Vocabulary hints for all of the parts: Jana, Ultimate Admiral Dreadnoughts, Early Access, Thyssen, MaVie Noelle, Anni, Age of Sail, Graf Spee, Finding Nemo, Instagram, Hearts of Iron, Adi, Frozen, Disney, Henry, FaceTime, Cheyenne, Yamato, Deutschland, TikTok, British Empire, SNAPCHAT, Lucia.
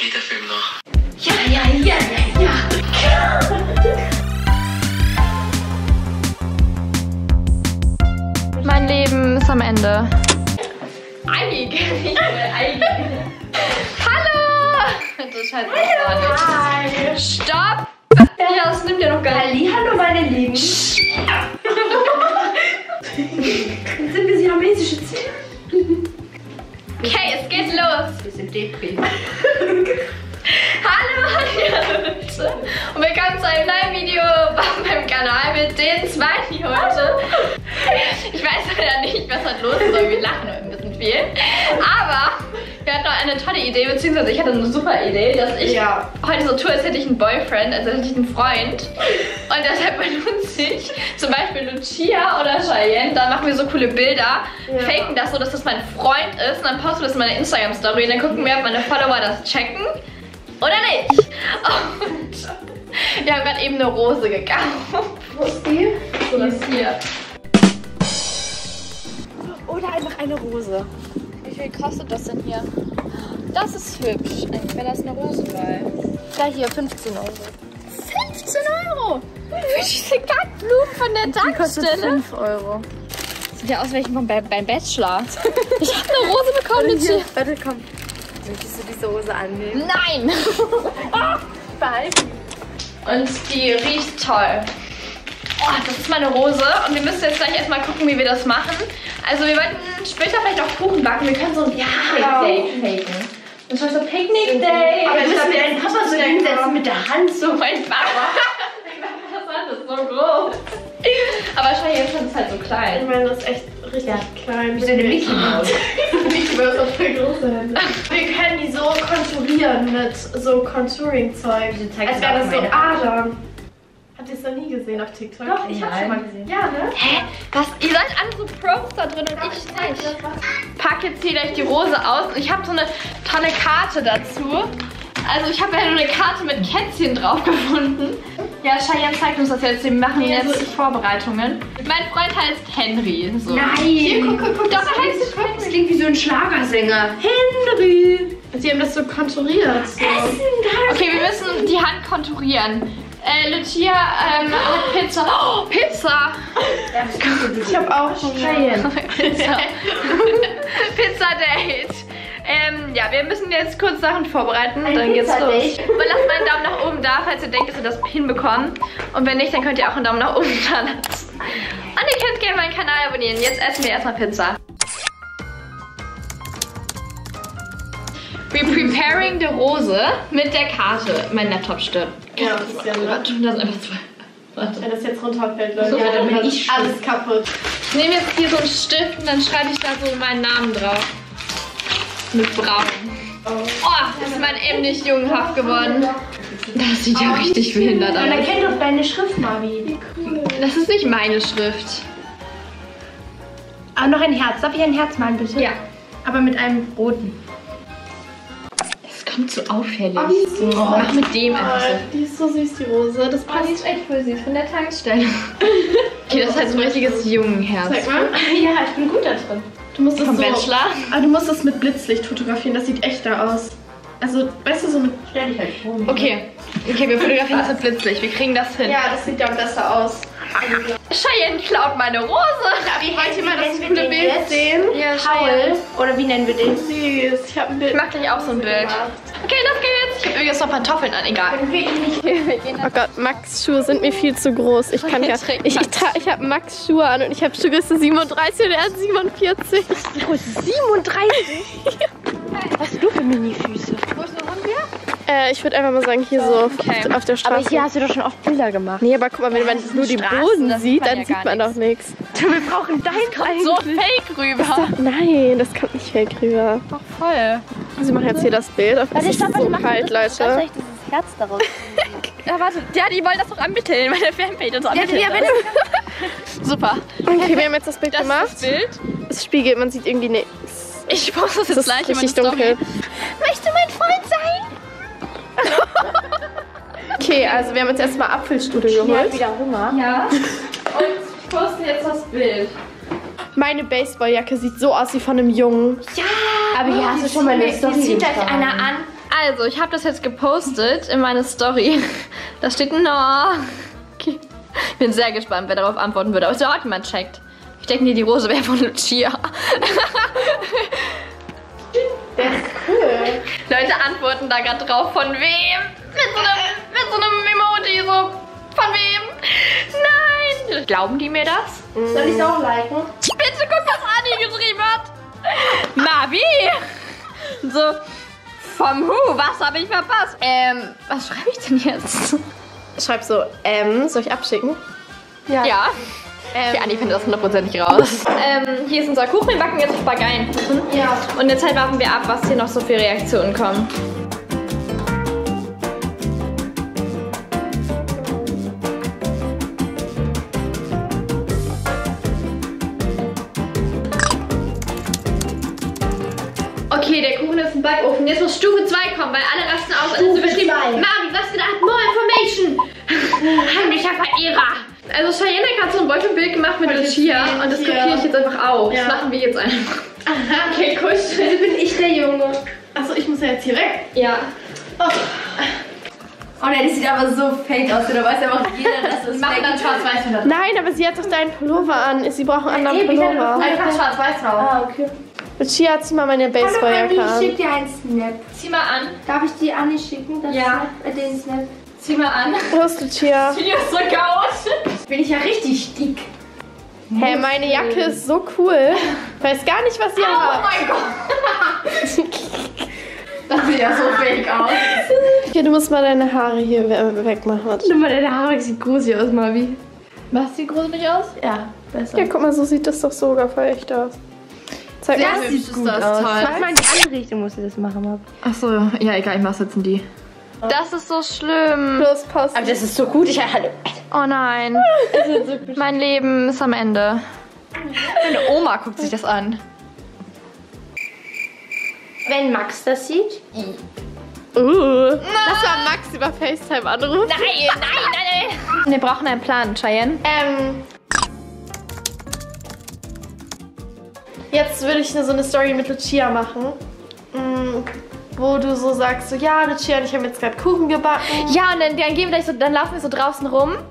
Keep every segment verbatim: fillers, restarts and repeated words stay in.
geht der Film noch. Ja, ja, ja, ja, ja. Mein Leben ist am Ende. Anni, ich Anni. Hallo! Das ist halt Hallo. Stopp! Ja, das nimmt ja noch gar nicht. Hallihallo, meine Lieben. Sind wir siamesische Zwillinge? Okay, es geht los. Wir sind Depri. Hallo, hallo. Und willkommen zu einem neuen Video auf meinem Kanal mit den zwei die heute. Ich weiß leider nicht, was heute los ist, aber wir lachen heute ein bisschen viel. Aber wir hatten noch eine tolle Idee, beziehungsweise ich hatte eine super Idee, dass ich ja. heute so tue, als hätte ich einen Boyfriend, als hätte ich einen Freund. Und deshalb benutze ich zum Beispiel Lucia oder Cheyenne, dann machen wir so coole Bilder, ja. faken das so, dass das mein Freund ist und dann posten wir das in meine Instagram-Story und dann gucken wir, ob meine Follower das checken oder nicht. Und wir haben gerade eben eine Rose gekauft. Wo ist die? So, das ist hier. Oder einfach eine Rose. Wie viel kostet das denn hier? Das ist hübsch. Eigentlich wäre das eine Rose, weil... Ja, hier, fünfzehn Euro. fünfzehn Euro? Für diese Kackblumen von der Tankstelle? Die kostet fünf Euro. Das sieht ja aus wie beim, beim Bachelor. Ich habe eine Rose bekommen. Warte, hier. Warte, komm. Möchtest du diese Rose annehmen? Nein! Behalten. Und die riecht toll. Oh, das ist meine Rose und wir müssen jetzt gleich erstmal gucken, wie wir das machen. Also wir wollten später vielleicht auch Kuchen backen. Wir können so ein ja, ja. Picknick faken. Und zwar so Picknick Day. Aber ich glaube, deinen Papa so hinsetzen mit der Hand. So mein Papa. Mein Papa ist so groß. Aber schau, jetzt ist es halt so klein. Ich meine, das ist echt richtig ja. klein. Wie so eine Mickey Maus. Mickey Maus auf der großen Hände. Wir können die so konturieren mit so Contouring-Zeug. Als wäre das so Adern. Habt ihr es noch nie gesehen auf TikTok? Doch, ich hab's schon mal gesehen. Ja, ne? Hä? Was? Ihr seid alle so Pros da drin und ja, ich nicht. Pack jetzt hier gleich die Rose aus und ich habe so eine tolle Karte dazu. Also ich habe ja nur eine Karte mit Kätzchen drauf gefunden. Ja, Cheyenne zeigt uns das jetzt. Wir machen ja, jetzt so Vorbereitungen. Mein Freund heißt Henry. So. Nein! Hier, guck, guck, guck. Doch, er heißt Henry. Das klingt wie so ein Schlagersänger. Henry! Sie haben das so konturiert. So. Essen, okay, wir müssen die Hand konturieren. Äh, Lucia ähm, hat Pizza. Oh, Pizza! Ich hab auch schon Pizza. Pizza Date. Ähm, ja, wir müssen jetzt kurz Sachen vorbereiten. Ein dann Pizza geht's los. Date. Und lasst mal einen Daumen nach oben da, falls ihr denkt, dass ihr das hinbekommt. Und wenn nicht, dann könnt ihr auch einen Daumen nach oben da lassen. Und ihr könnt gerne meinen Kanal abonnieren. Jetzt essen wir erstmal Pizza. We're preparing the Rose mit der Karte. Mein Laptop stirbt. Ja, das ist ja Warte, das ist einfach zwei. Warte. Wenn das jetzt runterfällt, Leute, so, ja, dann bin ich alles kaputt. Ich nehme jetzt hier so einen Stift und dann schreibe ich da so meinen Namen drauf. Mit Braun. Oh, oh ist mein M nicht jungenhaft geworden. Das sieht ja oh, richtig behindert aus. Man erkennt doch deine Schrift, MaVie. Wie cool. Das ist nicht meine Schrift. Aber noch ein Herz. Darf ich ein Herz malen, bitte? Ja. Aber mit einem roten. Kommt so auffällig. Oh, wie süß. Oh, mach mit dem einfach so. Die ist so süß, die Rose. Das passt. Oh, die ist echt voll süß von der Tankstelle. Okay, das ist halt so ein richtiges Jungenherz. Zeig mal. Ja, ich bin gut da drin. Du musst das so, Bachelor. Aber du musst das mit Blitzlicht fotografieren. Das sieht echter aus. Also, weißt du, so mit... Stell dich halt vor. Okay. Okay, wir fotografieren das mit Blitzlicht. Wir kriegen das hin. Ja, das sieht ja besser aus. Cheyenne klaut meine Rose. Ja, wie wollt ihr mal das gute Bild sehen? Ja, Cheyenne. Oder wie nennen wir den? Süß. Ich hab ein Bild. Ich mach gleich auch so ein Bild. Okay, das geht's. Ich hab übrigens noch Pantoffeln an, egal. Oh Gott, Max' Schuhe sind mir viel zu groß. Ich kann ja. Ich, ich, ich hab Max' Schuhe an und ich hab Schuhgröße siebenunddreißig und er hat siebenundvierzig. Oh, siebenunddreißig? Was hast du für Mini-Füße? Wo ist noch Hunde? Äh, ich würde einfach mal sagen, hier so okay. auf, auf der Straße. Aber hier hast du doch schon oft Bilder gemacht. Nee, aber guck mal, wenn ja, man nur die Boden sieht, dann sieht man doch nichts. Wir brauchen dein Das kommt so fake rüber. Das doch, nein, das kommt nicht fake rüber. Doch voll. Also ich mache jetzt hier das Bild. Auf warte, stopp, so ich kalt, Leute. Ich mache dieses Herz daraus. Ja, warte. Ja, die wollen das doch ermitteln, meine Fanpage und so ermitteln. Ja, die, ja, super. Okay, wir haben jetzt das Bild das gemacht. Das Bild. Es spiegelt, man sieht irgendwie nichts. Ich poste das jetzt gleich in meine Story. Dunkel. Möchtest du mein Freund sein? Okay, also wir haben jetzt erstmal Apfelstrudel geholt. Ich habe wieder Hunger. Ja. Und ich poste jetzt das Bild. Meine Baseballjacke sieht so aus wie von einem Jungen. Ja. Aber hier oh, hast du schon mal eine Story. Die zieht euch einer an. Also, ich habe das jetzt gepostet in meine Story. Da steht no. Okay. Ich bin sehr gespannt, wer darauf antworten würde. Aber es dauert jemand checkt. Ich denke mir, die Rose wäre von Lucia. Das ist cool. Leute antworten da gerade drauf. Von wem? Mit so einem, mit so einem Emoji. So. Von wem? Nein. Glauben die mir das? Soll ich es auch liken? Bitte guck, was Adi geschrieben hat. MaVie. So. Vom Hu. Was habe ich verpasst? Ähm, was schreibe ich denn jetzt? Ich schreibe so, ähm, soll ich abschicken? Ja. Ja. Ähm, okay, Anni findet das hundertprozentig raus. ähm, hier ist unser Kuchen. Wir backen jetzt Spaghetti-Kuchen. Ja. Und jetzt halt warten wir ab, was hier noch so für Reaktionen kommen. Okay, der Kuchen ist im Backofen. Jetzt muss Stufe zwei kommen, weil alle rasten aus. Also bestimmt, MaVie, was für eine Art More Information? Heimlicher Verehrer. Also Cheyenne hat so ein Beutelbild gemacht mit Lucia und das kopiere ich jetzt einfach auf. Ja. Das machen wir jetzt einfach. Aha, okay, kuschel. Bin ich der Junge. Achso, ich muss ja jetzt hier weg? Ja. Oh, oh nein, das sieht aber so fake aus. Da weiß einfach jeder, dass das machen dann schwarz-weiß wieder. Nein, aber sie hat doch deinen Pullover an. Sie braucht einen anderen Pullover. Einfach schwarz-weiß drauf. Ah, okay. Lucia, zieh mal meine Baseball-Jacke an. Ich schick dir einen Snap. Zieh mal an. Darf ich die Anni schicken? Das ja. Snap, äh, den Snap. Zieh mal an. Prost, Lucia. Das Video ist so gaut. Bin ich ja richtig dick. Hey, meine Jacke ist so cool. Ich weiß gar nicht, was ihr oh habt. Oh mein Gott. Das sieht ja so fake aus. Okay, du musst mal deine Haare hier wegmachen. Nimm mal deine Haare, die sieht gruselig aus, MaVie. Was sieht gruselig aus? Ja, besser. Ja, guck mal, so sieht das doch sogar voll echt aus. Zeig mal, das sieht gut das aus. Zeig mal in die andere Richtung, musst du das machen, MaVie. Achso, ja, egal, ich mach's jetzt in die. Das ist so schlimm. Los, passt. Aber das ist so gut. Ich hallo. Oh nein. Mein Leben ist am Ende. Meine Oma guckt sich das an. Wenn Max das sieht. Uh, das war Max über FaceTime anrufen. Nein, nein, nein, nein. Wir brauchen einen Plan, Cheyenne. Ähm. Jetzt würde ich so eine Story mit Lucia machen. Mm. Wo du so sagst, so, ja, Lucia und ich haben jetzt gerade Kuchen gebacken. Ja, und dann, dann, gehen wir gleich so, dann laufen wir so draußen rum. Und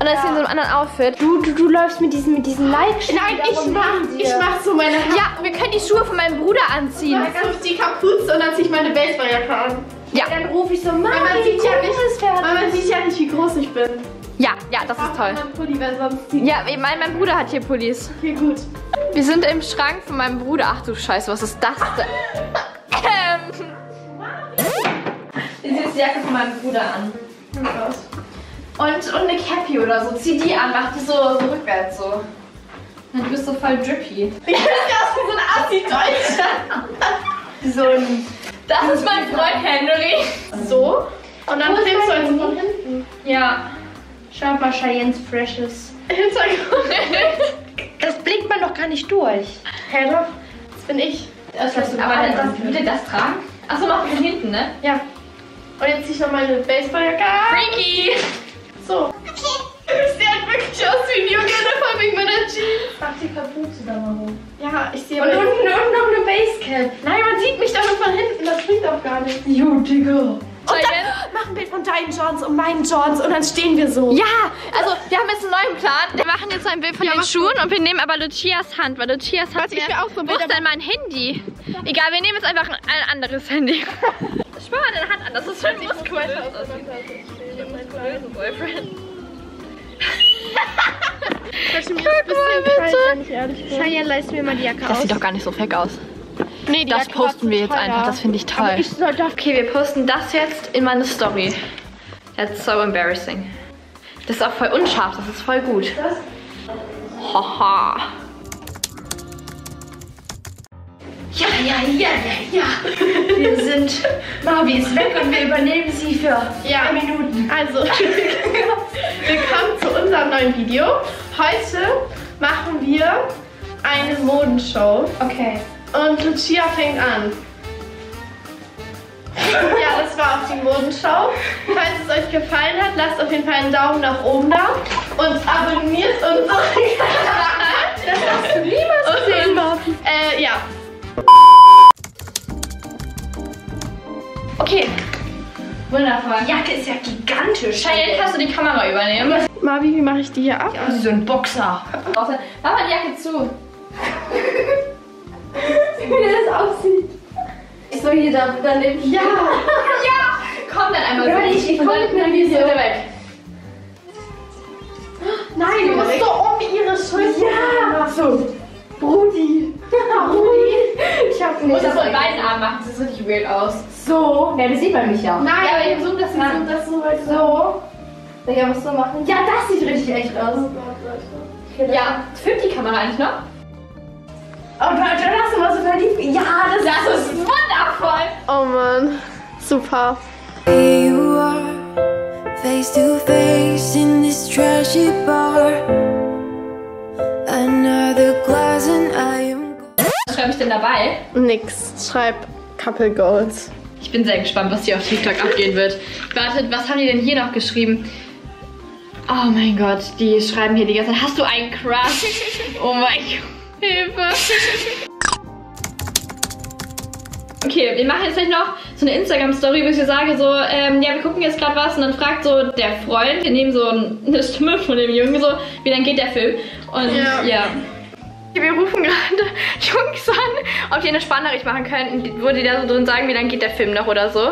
dann ja. Ist sie in so einem anderen Outfit. Du, du, du läufst mit diesen, mit diesen Leibschuhen. Nein, ich mach, ich mach so meine Haare. Ja, wir können die Schuhe von meinem Bruder anziehen. Und dann ziehe ich die Kapuze und dann ziehe ich meine Baseball-Jacke an. Ja. Und dann rufe ich so, Mama, man sieht, ja nicht, man sieht ja nicht, wie groß ich bin. Ja, ja, das ist toll. Pulli, weil sonst ja, ich meine, mein Bruder hat hier Pullis. Okay, gut. Wir sind im Schrank von meinem Bruder. Ach du Scheiße, was ist das denn? Sie zieht die Jacke von meinem Bruder an. Und, und eine Cappy oder so. Zieh die an, mach die so, so rückwärts so. Dann bist du voll drippy. Ich bin ja wie so ein Assi-Deutscher. So ein... Das ist mein Freund Henry. So. Und dann nimmst du uns von hinten. Ja. Schau mal, Cheyennes Freshes. Das blickt man doch gar nicht durch. Hä, doch? Das bin ich. Das das aber das, würde das tragen? Achso, mach von hinten, ne? Ja. Und jetzt ziehe ich noch meine Baseballjacke an. Freaky! So. Okay. Sie hat wirklich aus wie ein Junge, vor allem wegen meiner Jeans. Mach die Kapuze da mal hoch. Ja, ich sehe... Und unten noch eine Basecap. Nein, man sieht mich doch nur von hinten, das bringt auch gar nichts. Jo, Digga. Und dann mach ein Bild von deinen Johns und meinen Johns und dann stehen wir so. Ja, also wir haben jetzt einen neuen Plan. Wir machen jetzt ein Bild von ja, den Schuhen gut. Und wir nehmen aber Lucias Hand, weil Lucias Hand... Warte, ich will auch so ein Bild. Wo ist denn mein Handy? Ja. Egal, wir nehmen jetzt einfach ein anderes Handy. Ich schwör mal deine Hand an, das ist schon muskulös. Ich bin mein böser Boyfriend. Guck mal bitte. Cheyenne, leist mir mal die Jacke aus. Das sieht doch gar nicht so fake aus. Nee, das posten wir jetzt einfach, das finde ich toll. Okay, wir posten das jetzt in meine Story. That's so embarrassing. Das ist auch voll unscharf, das ist voll gut. Haha. Ja, ja, ja, ja, ja. Wir sind... MaVie ist weg und wir übernehmen sie für ja. Minuten. Also, willkommen zu unserem neuen Video. Heute machen wir eine Modenshow. Okay. Und Lucia fängt an. Ja, das war auch die Modenschau. Falls es euch gefallen hat, lasst auf jeden Fall einen Daumen nach oben da. Und abonniert unseren Kanal. Das hast du niemals gesehen. Äh, ja. Okay. Wundervoll. Die Jacke ist ja gigantisch. Cheyenne, kannst du die Kamera übernehmen? MaVie, wie mache ich die hier ab? Ja, sie ist so ein Boxer. Mach mal die Jacke zu. Wie das aussieht. Ich soll hier da neben. Ja. Ja. Komm dann einmal ja, so. Ich, ich komme nicht mehr wieder weg. Nein, du musst so um ihre Schulter. Ja. So. Brudi. Brudi. Ich hab's nicht. Und das so in beiden Armen macht es richtig weird aus. So. Ja, das sieht man mich ja. Nein, ja, aber ich versuche das nicht. Ich das so halt so. So. Soll ich aber so machen? Ja, das sieht richtig echt aus. Ja, filmt die Kamera eigentlich noch? Und dann hast du mal so verliebt. Ja, das, das ist, ist wundervoll. Oh Mann, super. You are face to face in this trashy bar. Another glass and I am gone. Was schreibe ich denn dabei? Nix. Schreib Couple Goals. Ich bin sehr gespannt, was hier auf TikTok abgehen wird. Wartet, was haben die denn hier noch geschrieben? Oh mein Gott, die schreiben hier die ganze Zeit. Hast du einen Crush? Oh mein Gott, Hilfe. Okay, wir machen jetzt gleich noch so eine Instagram-Story, wo ich dir sage so, ähm, ja, wir gucken jetzt gerade was und dann fragt so der Freund, wir nehmen so eine Stimme von dem Jungen so, wie dann geht der Film? Und ja. ja. Wir rufen gerade Jungs an, ob die eine Spannachricht machen könnten, wo die da so drin sagen, wie lange geht der Film noch oder so.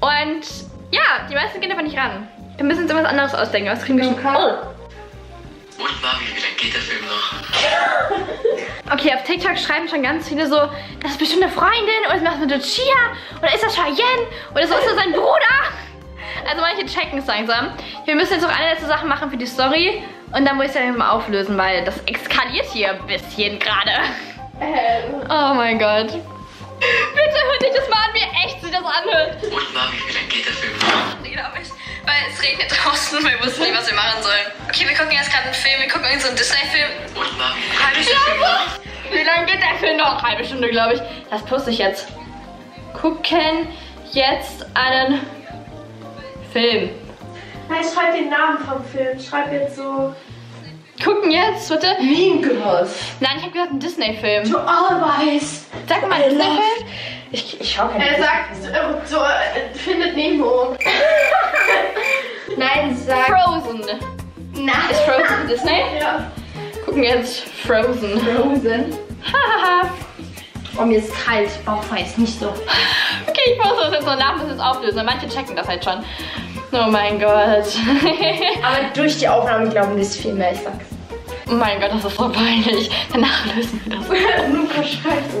Und ja, die meisten gehen einfach nicht ran. Wir müssen uns irgendwas anderes ausdenken, was kriegen wir schon. Oh. Und Mami, wie lange geht der Film noch? Okay, auf TikTok schreiben schon ganz viele so, das ist bestimmt eine Freundin oder das macht mit Lucia oder ist das Cheyenne oder so ist das sein Bruder. Also manche checken es langsam. Wir müssen jetzt noch eine letzte Sache machen für die Story. Und dann muss ich es ja mal auflösen, weil das eskaliert hier ein bisschen gerade. Ähm. Oh mein Gott. Bitte hört euch das mal an, wie echt sich das anhört. Und Mami, wie lange geht der Film noch? Nee, glaube ich. Weil es regnet draußen, weil wir wussten nicht, was wir machen sollen. Okay, wir gucken jetzt gerade einen Film, wir gucken uns so einen Disney-Film. Und Mami, halbe Stunde. Wie lange geht der Film noch? Halbe Stunde, glaube ich. Das poste ich jetzt. Gucken jetzt einen Film. Nein, schreib den Namen vom Film. Schreib jetzt so. Gucken jetzt, bitte. Mean Girls. Nein, ich habe gesagt, ein Disney-Film. To Always. Sag mal, Disney-Film. Ich, ich schau keine. Er sagt, so, so findet Nemo. Nein, sag. Frozen. Nein. Ist Frozen Disney? Ja. Gucken jetzt Frozen. Frozen. Hahaha. Oh, mir ist kalt. Bauchfrei ist nicht so. Okay, ich muss das jetzt noch nach, muss es auflösen. Manche checken das halt schon. Oh mein Gott. Aber durch die Aufnahme glauben die es viel mehr, ich sag's. Oh mein Gott, das ist so peinlich. Danach lösen wir das.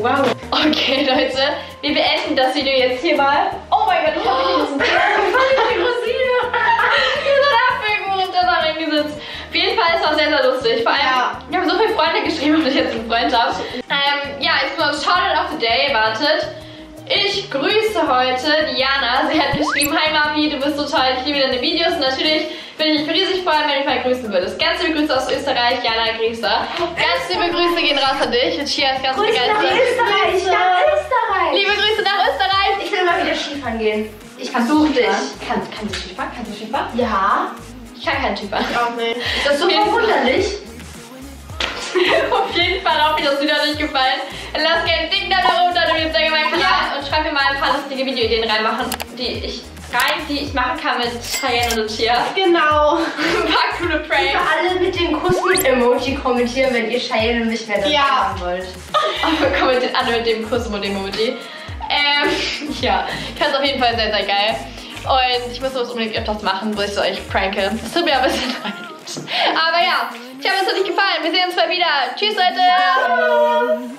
Wow. Okay, Leute, wir beenden das Video jetzt hier mal. Oh mein Gott, ich hab mich nicht die Rosine. Wir sind abwürgen und dann da reingesetzt. Auf jeden Fall, es war sehr, sehr lustig. Vor allem, ja. Wir haben so viele Freunde geschrieben, ob ich jetzt einen Freund habe. Ähm, ja, jetzt mal Shoutout of the Day, wartet. Ich grüße heute die Jana. Sie hat geschrieben, hi Mami, du bist so toll, ich liebe deine Videos. Und natürlich würde ich mich riesig freuen, wenn du mal grüßen würdest. Ganz liebe Grüße aus Österreich, Jana, Grüße. Ganz liebe Grüße gehen raus an dich. Und Chia ist ganz Grüße begeistert. Nach Österreich, Grüße. Nach Österreich. Liebe Grüße nach Österreich. Ich will mal wieder Skifahren gehen. Ich kann Such dich. Kannst kann du Skifahren? Kannst du Skifahren? Ja. Ich kann keinen Skifahren. Ich auch nicht. Ist das so verwunderlich? Auf jeden Fall hoffe ich, dass es wieder nicht gefallen. Lasst gerne einen dicken Daumen runter, wenn ihr jetzt meinen Kanal ja. und schreibt mir mal ein paar lustige Videoideen reinmachen, die ich rein, die ich machen kann mit Cheyenne und Lucia. Genau. Ein paar coole Pranks. Alle mit den Kuss mit Emoji kommentieren, wenn ihr Cheyenne und mich mehr dazu haben wollt. Und kommentiert alle mit dem Kuss mit Emoji. Ähm, ja, das ist auf jeden Fall sehr, sehr geil. Und ich muss sowas unbedingt öfters machen, wo ich so euch pranke. Das tut mir ein bisschen leid. Aber ja, ich hoffe, es hat euch gefallen. Wir sehen uns bald wieder. Tschüss, Leute. Ja.